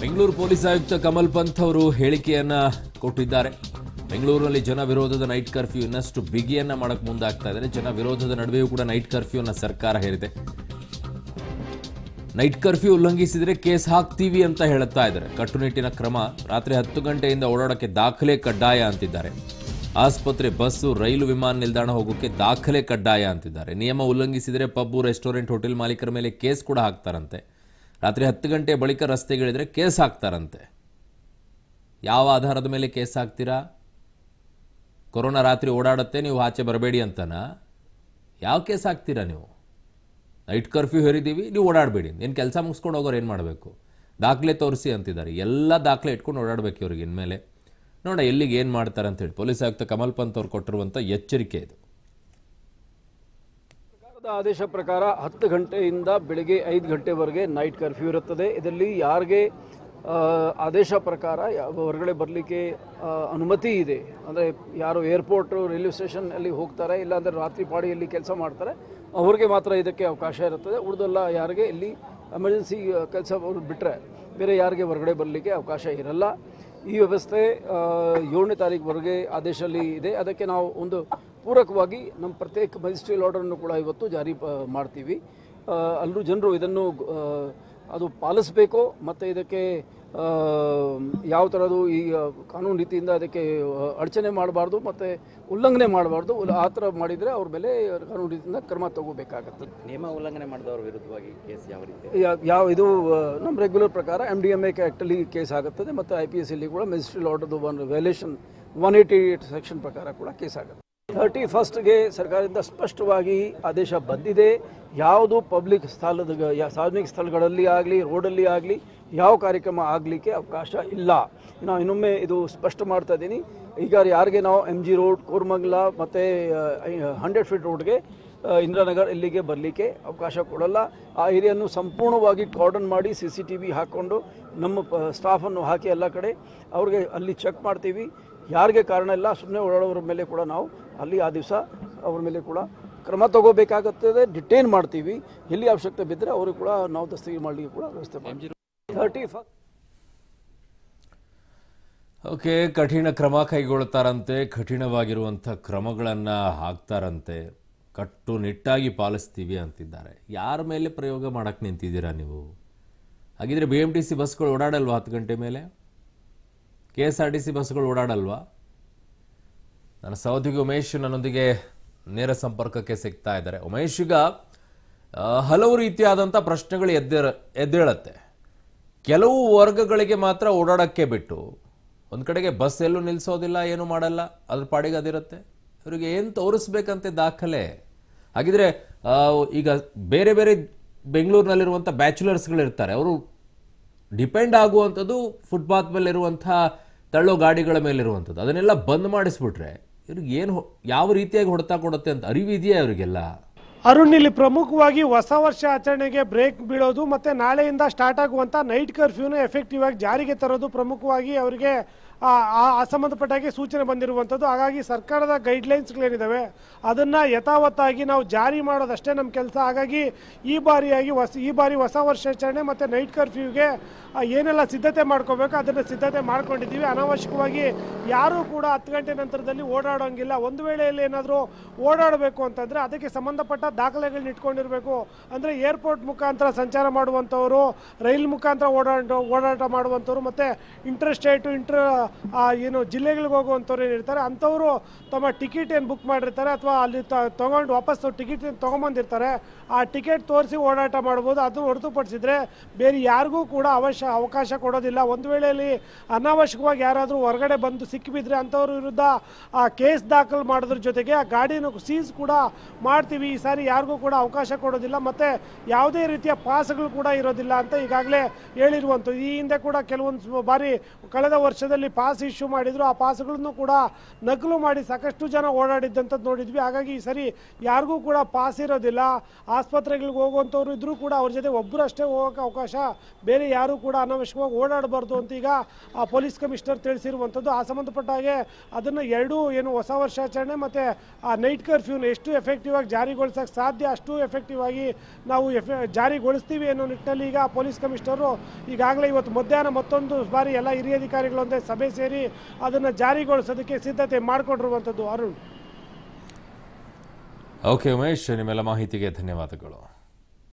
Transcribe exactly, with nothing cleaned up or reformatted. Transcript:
Bengaluru police ಆಯುಕ್ತ ಕಮಲ್ ಪಂತ್ ಅವರು ಹೇಳಿಕೆಯನ್ನ ಕೊಟ್ಟಿದ್ದಾರೆ। ಬೆಂಗಳೂರಿನಲ್ಲಿ ಜನ ವಿರೋಧದ ನೈಟ್ ಕರ್ಫ್ಯೂ ಇನ್ನಷ್ಟು ಬಿಗಿಯನ್ನ ಮಾಡಕ ಮುಂದಾಗ್ತಾ ಇದ್ದಾರೆ। ಜನ ವಿರೋಧದ ನಡುವೆಯೂ ಕೂಡ ನೈಟ್ ಕರ್ಫ್ಯೂನ ಸರ್ಕಾರ ಹೇರಿದೆ। ನೈಟ್ ಕರ್ಫ್ಯೂ ಉಲ್ಲಂಘಿಸಿದರೆ ಕೇಸ್ ಹಾಕ್ತೀವಿ ಅಂತ ಹೇಳ್ತಾ ಇದ್ದಾರೆ। ಕಟ್ಟುನಿಟ್ಟಿನ ಕ್ರಮ, ರಾತ್ರಿ ಹತ್ತು ಗಂಟೆಯಿಂದ ಓಡಾಡಕ್ಕೆ ದಾಖಲೆ ಕಡ್ಡಾಯ ಅಂತಿದ್ದಾರೆ। ಆಸ್ಪತ್ರೆ, ಬಸ್ಸು, ರೈಲು, ವಿಮಾನ ನಿಲ್ದಾಣ ಹೋಗೋಕ್ಕೆ ದಾಖಲೆ ಕಡ್ಡಾಯ ಅಂತಿದ್ದಾರೆ। ನಿಯಮ ಉಲ್ಲಂಘಿಸಿದರೆ ಪಬ್ಬು, ರೆಸ್ಟೋರೆಂಟ್, ಹೋಟೆಲ್ ಮಾಲೀಕರ ಮೇಲೆ ಕೇಸ್ ಕೂಡ ಹಾಕ್ತಾರಂತೆ। ರಾತ್ರಿ ಹತ್ತು ಗಂಟೆ ಬಳಿಕ ರಸ್ತೆಗಿಳಿದ್ರೆ ಕೇಸ್ ಹಾಕ್ತಾರಂತೆ। ಯಾವ ಆಧಾರದ ಮೇಲೆ ಕೇಸ್ ಹಾಕ್ತೀರಾ? ಕೊರೋನಾ ರಾತ್ರಿ ಓಡಾಡುತ್ತೆ, ನೀವು ಆಚೆ ಬರಬೇಡಿ ಅಂತನಾ? ಯಾವ ಕೇಸ್ ಹಾಕ್ತೀರಾ ನೀವು? ನೈಟ್ ಕರ್ಫ್ಯೂ ಹೇರಿದ್ದೀವಿ, ನೀವು ಓಡಾಡಬೇಡಿ, ಏನು ಕೆಲಸ ಮುಗಿಸ್ಕೊಂಡು ಹೋಗೋರು ಏನು ಮಾಡಬೇಕು? ದಾಖಲೆ ತೋರಿಸಿ ಅಂತಿದ್ದಾರೆ। ಎಲ್ಲ ದಾಖಲೆ ಇಟ್ಕೊಂಡು ಓಡಾಡಬೇಕು ಇವ್ರಿಗೆ ಇನ್ಮೇಲೆ। ನೋಡ ಎಲ್ಲಿಗೆ ಏನು ಮಾಡ್ತಾರೆ ಅಂತೇಳಿ ಪೊಲೀಸ್ ಆಯುಕ್ತ ಕಮಲ್ ಪಂತ್ ಅವ್ರು ಕೊಟ್ಟಿರುವಂಥ ಎಚ್ಚರಿಕೆ ಇದು। ಆದೇಶ ಪ್ರಕಾರ ಹತ್ತು ಗಂಟೆಯಿಂದ ಬೆಳಗ್ಗೆ ಐದು ಗಂಟೆವರೆಗೆ ನೈಟ್ ಕರ್ಫ್ಯೂ ಇರುತ್ತದೆ। ಇದರಲ್ಲಿ ಯಾರಿಗೆ ಆದೇಶ ಪ್ರಕಾರ ಹೊರಗಡೆ ಬರಲಿಕ್ಕೆ ಅನುಮತಿ ಇದೆ ಅಂದರೆ ಯಾರು ಏರ್ಪೋರ್ಟು, ರೈಲ್ವೆ ಸ್ಟೇಷನ್ನಲ್ಲಿ ಹೋಗ್ತಾರೆ, ಇಲ್ಲಾಂದರೆ ರಾತ್ರಿ ಪಾಡಿಯಲ್ಲಿ ಕೆಲಸ ಮಾಡ್ತಾರೆ, ಅವ್ರಿಗೆ ಮಾತ್ರ ಇದಕ್ಕೆ ಅವಕಾಶ ಇರುತ್ತದೆ। ಉಳಿದೆಲ್ಲ ಯಾರಿಗೆ ಇಲ್ಲಿ ಎಮರ್ಜೆನ್ಸಿ ಕೆಲಸ ಅವ್ರು ಬಿಟ್ಟರೆ ಬೇರೆ ಯಾರಿಗೆ ಹೊರಗಡೆ ಬರಲಿಕ್ಕೆ ಅವಕಾಶ ಇರಲ್ಲ। ಈ ವ್ಯವಸ್ಥೆ ಏಳನೇ ತಾರೀಕುವರೆಗೆ ಆದೇಶದಲ್ಲಿ ಇದೆ। ಅದಕ್ಕೆ ನಾವು ಒಂದು ಪೂರಕವಾಗಿ ನಮ್ಮ ಪ್ರತ್ಯೇಕ ಮ್ಯಾಜಿಸ್ಟ್ರೇಟ್ ಆರ್ಡರನ್ನು ಕೂಡ ಇವತ್ತು ಜಾರಿ ಮಾಡ್ತೀವಿ। ಅಲ್ಲರೂ ಜನರು ಇದನ್ನು ಅದು ಪಾಲಿಸಬೇಕು ಮತ್ತು ಇದಕ್ಕೆ ಯಾವ ಥರದ್ದು ಈ ಕಾನೂನು ರೀತಿಯಿಂದ ಅದಕ್ಕೆ ಅಡಚಣೆ ಮಾಡಬಾರ್ದು ಮತ್ತು ಉಲ್ಲಂಘನೆ ಮಾಡಬಾರ್ದು। ಆ ಥರ ಮಾಡಿದರೆ ಅವ್ರ ಮೇಲೆ ಕಾನೂನು ರೀತಿಯಿಂದ ಕ್ರಮ ತಗೋಬೇಕಾಗತ್ತೆ। ನಿಯಮ ಉಲ್ಲಂಘನೆ ಮಾಡಿದವ್ರ ವಿರುದ್ಧವಾಗಿ ಕೇಸ್ ಯಾವ ರೀತಿ ಯಾವ ಇದು ನಮ್ಮ ರೆಗ್ಯುಲರ್ ಪ್ರಕಾರ ಎಮ್ ಡಿ ಎಮ್ ಎ ಆ್ಯಕ್ಟಲ್ಲಿ ಕೇಸ್ ಆಗುತ್ತದೆ ಮತ್ತು ಐ ಪಿ ಸಿಲಿ ಕೂಡ ಮ್ಯಾಜಿಸ್ಟ್ರೇಟ್ ಆರ್ಡರ್ದು one violation one eighty eight section ಪ್ರಕಾರ ಕೂಡ ಕೇಸ್ ಆಗುತ್ತೆ। ಥರ್ಟಿ ಫಸ್ಟ್ಗೆ ಸರ್ಕಾರದಿಂದ ಸ್ಪಷ್ಟವಾಗಿ ಆದೇಶ ಬಂದಿದೆ। ಯಾವುದು ಪಬ್ಲಿಕ್ ಸ್ಥಳದ ಸಾರ್ವಜನಿಕ ಸ್ಥಳಗಳಲ್ಲಿ ಆಗಲಿ ರೋಡಲ್ಲಿ ಆಗಲಿ ಯಾವ ಕಾರ್ಯಕ್ರಮ ಆಗಲಿಕ್ಕೆ ಅವಕಾಶ ಇಲ್ಲ। ನಾನು ಇನ್ನೊಮ್ಮೆ ಇದು ಸ್ಪಷ್ಟ ಮಾಡ್ತಾ ಇದ್ದೀನಿ। ಈಗ ಯಾರಿಗೆ ನಾವು ಎಮ್ ಜಿ ರೋಡ್, ಕೋರಮಂಗಲ ಮತ್ತು ಹಂಡ್ರೆಡ್ ಫೀಟ್ ರೋಡ್ಗೆ ಇಂದ್ರಾನಗರ್ ಇಲ್ಲಿಗೆ ಬರಲಿಕ್ಕೆ ಅವಕಾಶ ಕೊಡಲ್ಲ। ಆ ಏರಿಯನ್ನು ಸಂಪೂರ್ಣವಾಗಿ ಕಾರ್ಡನ್ ಮಾಡಿ ಸಿ ಸಿ ಟಿ ವಿ ಹಾಕ್ಕೊಂಡು ನಮ್ಮ ಸ್ಟಾಫನ್ನು ಹಾಕಿ ಎಲ್ಲ ಕಡೆ ಅವ್ರಿಗೆ ಅಲ್ಲಿ ಚೆಕ್ ಮಾಡ್ತೀವಿ। ಯಾರಿಗೆ ಕಾರಣ ಇಲ್ಲ ಸುಮ್ಮನೆ ಓಡಾಡೋರ ಮೇಲೆ ಕೂಡ ನಾವು ಅಲ್ಲಿ ಆ ದಿವಸ ಅವ್ರ ಮೇಲೆ ಕೂಡ ಕ್ರಮ ತಗೋಬೇಕಾಗುತ್ತದೆ, ಡಿಟೈನ್ ಮಾಡ್ತೀವಿ। ಎಲ್ಲಿ ಅವಶ್ಯಕತೆ ಬಿದ್ದರೆ ಅವರು ಕೂಡ ನಾವು ದಸ್ತಗಿರಿ ಮಾಡಲಿಕ್ಕೆ ಕೂಡ ವ್ಯವಸ್ಥೆ ಮಾಡ್ತೀವಿ। ಥರ್ಟಿ ಫಸ್ಟ್ ಓಕೆ ಕಠಿಣ ಕ್ರಮ ಕೈಗೊಳ್ತಾರಂತೆ, ಕಠಿಣವಾಗಿರುವಂಥ ಕ್ರಮಗಳನ್ನು ಹಾಕ್ತಾರಂತೆ, ಕಟ್ಟುನಿಟ್ಟಾಗಿ ಪಾಲಿಸ್ತೀವಿ ಅಂತಿದ್ದಾರೆ। ಯಾರ ಮೇಲೆ ಪ್ರಯೋಗ ಮಾಡೋಕ್ಕೆ ನಿಂತಿದ್ದೀರಾ ನೀವು? ಹಾಗಿದ್ರೆ ಬಿ ಎಮ್ ಟಿ ಸಿ ಬಸ್ಗಳು ಓಡಾಡಲ್ವಾ ಹತ್ತು ಗಂಟೆ ಮೇಲೆ? K S R T C ಬಸ್ಗಳು ಓಡಾಡಲ್ವಾ? ನನ್ನ ಸಹೋದ್ಯೋಗಿ ಉಮೇಶ್ ನನ್ನೊಂದಿಗೆ ನೇರ ಸಂಪರ್ಕಕ್ಕೆ ಸಿಗ್ತಾ ಇದ್ದಾರೆ। ಉಮೇಶ್, ಈಗ ಹಲವು ರೀತಿಯಾದಂಥ ಪ್ರಶ್ನೆಗಳು ಎದ್ದೇಳ ಎದ್ದೇಳತ್ತೆ ಕೆಲವು ವರ್ಗಗಳಿಗೆ ಮಾತ್ರ ಓಡಾಡೋಕ್ಕೆ ಬಿಟ್ಟು ಒಂದು ಕಡೆಗೆ ಬಸ್ ಎಲ್ಲೂ ನಿಲ್ಲಿಸೋದಿಲ್ಲ, ಏನೂ ಮಾಡಲ್ಲ, ಅದ್ರ ಪಾಡಿಗೆ ಅದಿರುತ್ತೆ। ಇವರಿಗೆ ಏನು ತೋರಿಸ್ಬೇಕಂತೆ ದಾಖಲೆ? ಹಾಗಿದ್ರೆ ಈಗ ಬೇರೆ ಬೇರೆ ಬೆಂಗಳೂರಿನಲ್ಲಿರುವಂಥ ಬ್ಯಾಚುಲರ್ಸ್ಗಳಿರ್ತಾರೆ, ಅವರು ಡಿಪೆಂಡ್ ಆಗುವಂಥದ್ದು ಫುಟ್ಪಾತ್ ಮೇಲಿರುವಂಥ ತಳ್ಳೋ ಗಾಡಿಗಳ ಮೇಲಿರುವಂಥದ್ದು, ಅದನ್ನೆಲ್ಲ ಬಂದ್ ಮಾಡಿಸ್ಬಿಟ್ರೆ ಇವ್ರಿಗೆ ಏನು ಯಾವ ರೀತಿಯಾಗಿ ಹೊಡೆತ ಕೊಡುತ್ತೆ ಅಂತ ಅರಿವಿದೆಯಾ ಇವರಿಗೆಲ್ಲ? ಅರುಣ್, ಇಲ್ಲಿ ಪ್ರಮುಖವಾಗಿ ಹೊಸ ವರ್ಷ ಆಚರಣೆಗೆ ಬ್ರೇಕ್ ಬೀಳೋದು ಮತ್ತು ನಾಳೆಯಿಂದ ಸ್ಟಾರ್ಟ್ ಆಗುವಂಥ ನೈಟ್ ಕರ್ಫ್ಯೂನ ಎಫೆಕ್ಟಿವ್ ಆಗಿ ಜಾರಿಗೆ ತರೋದು ಪ್ರಮುಖವಾಗಿ ಅವರಿಗೆ ಆ ಸಂಬಂಧಪಟ್ಟಾಗಿ ಸೂಚನೆ ಬಂದಿರುವಂಥದ್ದು। ಹಾಗಾಗಿ ಸರ್ಕಾರದ ಗೈಡ್ಲೈನ್ಸ್ಗಳೇನಿದ್ದಾವೆ ಅದನ್ನು ಯಥಾವತ್ತಾಗಿ ನಾವು ಜಾರಿ ಮಾಡೋದಷ್ಟೇ ನಮ್ಮ ಕೆಲಸ। ಹಾಗಾಗಿ ಈ ಬಾರಿಯಾಗಿ ಹೊಸ ಈ ಬಾರಿ ಹೊಸ ವರ್ಷಾಚರಣೆ ಮತ್ತು ನೈಟ್ ಕರ್ಫ್ಯೂಗೆ ಏನೆಲ್ಲ ಸಿದ್ಧತೆ ಮಾಡ್ಕೋಬೇಕು ಅದನ್ನು ಸಿದ್ಧತೆ ಮಾಡ್ಕೊಂಡಿದ್ದೀವಿ। ಅನಾವಶ್ಯಕವಾಗಿ ಯಾರೂ ಕೂಡ ಹತ್ತು ಗಂಟೆ ನಂತರದಲ್ಲಿ ಓಡಾಡೋಂಗಿಲ್ಲ। ಒಂದು ವೇಳೆಯಲ್ಲಿ ಏನಾದರೂ ಓಡಾಡಬೇಕು ಅಂತಂದರೆ ಅದಕ್ಕೆ ಸಂಬಂಧಪಟ್ಟ ದಾಖಲೆಗಳನ್ನ ಇಟ್ಕೊಂಡಿರಬೇಕು। ಅಂದರೆ ಏರ್ಪೋರ್ಟ್ ಮುಖಾಂತರ ಸಂಚಾರ ಮಾಡುವಂಥವರು, ರೈಲ್ ಮುಖಾಂತರ ಓಡಾಟ ಓಡಾಟ ಮಾಡುವಂಥವ್ರು ಮತ್ತು ಇಂಟರ್ ಸ್ಟೇಟು ಇಂಟ್ರ ಏನು ಜಿಲ್ಲೆಗಳಿಗೆ ಹೋಗುವಂಥವ್ರು ಏನಿರ್ತಾರೆ ಅಂಥವರು ತಮ್ಮ ಟಿಕೆಟ್ ಏನು ಬುಕ್ ಮಾಡಿರ್ತಾರೆ ಅಥವಾ ಅಲ್ಲಿ ತೊಗೊಂಡು ವಾಪಸ್ಸು ಟಿಕೆಟ್ ಏನು ತೊಗೊಂಬಂದಿರ್ತಾರೆ ಆ ಟಿಕೆಟ್ ತೋರಿಸಿ ಓಡಾಟ ಮಾಡ್ಬೋದು। ಅದು ಹೊರತುಪಡಿಸಿದರೆ ಬೇರೆ ಯಾರಿಗೂ ಕೂಡ ಅವಶ್ಯ ಅವಕಾಶ ಕೊಡೋದಿಲ್ಲ। ಒಂದು ವೇಳೆಯಲ್ಲಿ ಅನಾವಶ್ಯಕವಾಗಿ ಯಾರಾದರೂ ಹೊರಗಡೆ ಬಂದು ಸಿಕ್ಕಿಬಿದ್ರೆ ಅಂಥವ್ರ ವಿರುದ್ಧ ಕೇಸ್ ದಾಖಲು ಮಾಡೋದ್ರ ಜೊತೆಗೆ ಆ ಗಾಡಿನ ಸೀಸ್ ಕೂಡ ಮಾಡ್ತೀವಿ। ಈ ಸಾರಿ ಯಾರಿಗೂ ಕೂಡ ಅವಕಾಶ ಕೊಡೋದಿಲ್ಲ ಮತ್ತು ಯಾವುದೇ ರೀತಿಯ ಪಾಸ್ಗಳು ಕೂಡ ಇರೋದಿಲ್ಲ ಅಂತ ಈಗಾಗಲೇ ಹೇಳಿರುವಂಥದ್ದು। ಈ ಹಿಂದೆ ಕೂಡ ಕೆಲವೊಂದು ಬಾರಿ ಕಳೆದ ವರ್ಷದಲ್ಲಿ पास इश्यू ಮಾಡಿದ್ರು ಆ ಪಾಸ್ಗಳನ್ನು ಕೂಡ ನಕಲು ಮಾಡಿ ಸಾಕಷ್ಟು ಜನ ಓಡಾಡಿದಂತ ನೋಡಿದ್ವಿ ಹಾಗಾಗಿ ಈ ಸರಿ ಯಾರಿಗೂ ಕೂಡ ಪಾಸ್ ಇರೋದಿಲ್ಲ ಆಸ್ಪತ್ರೆಗಳಿಗೆ ಹೋಗುವಂತವರು ಇದ್ರೂ ಕೂಡ ಅವರ ಜೊತೆ ಒಬ್ಬರು ಅಷ್ಟೇ ಹೋಗಕ ಅವಕಾಶ ಬೇರೆ ಯಾರು ಕೂಡ ಅನವಶ್ಯಕವಾಗಿ ಓಡಾಡಬಾರದು ಅಂತ ಈಗ ಆ ಪೊಲೀಸ್ ಕಮಿಷನರ್ ತಿಳಿಸಿರುವಂತದ್ದು ಆ ಸಂಬಂಧಪಟ್ಟ ಹಾಗೆ ಅದನ್ನ ಎರಡು ಏನು ಹೊಸ ವರ್ಷಾಚರಣೆ ಮತ್ತೆ ಆ ನೈಟ್ ಕರ್ಫ್ಯೂ ಎಷ್ಟು ಎಫೆಕ್ಟಿವ್ ಆಗಿ ಜಾರಿಗೊಳಿಸಕ ಸಾಧ್ಯ ಅಷ್ಟು ಎಫೆಕ್ಟಿವ್ ಆಗಿ ನಾವು ಜಾರಿಗೊಳಿಸ್ತೀವಿ ಅನ್ನೋ ನಿಟ್ಟಿನಲ್ಲಿ ಈಗ ಪೊಲೀಸ್ ಕಮಿಷನರ್ ಈಗಾಗಲೇ ಇವತ್ತು ಮಧ್ಯಾಹ್ನ ಮತ್ತೊಂದು ಬಾರಿ ಎಲ್ಲ ಹಿರಿಯ ಅಧಿಕಾರಿಗಳೊಂದಿಗೆ ಸಭೆ ಸೇರಿ ಅದನ್ನ ಜಾರಿಗೊಳಿಸೋದಕ್ಕೆ ಸಿದ್ಧತೆ ಮಾಡಿಕೊಂಡಿರುವಂತದ್ದು ಅರುಣ್. ಓಕೆ ಉಮೇಶ್, ನಿಮ್ಮೆಲ್ಲ ಮಾಹಿತಿಗೆ ಧನ್ಯವಾದಗಳು.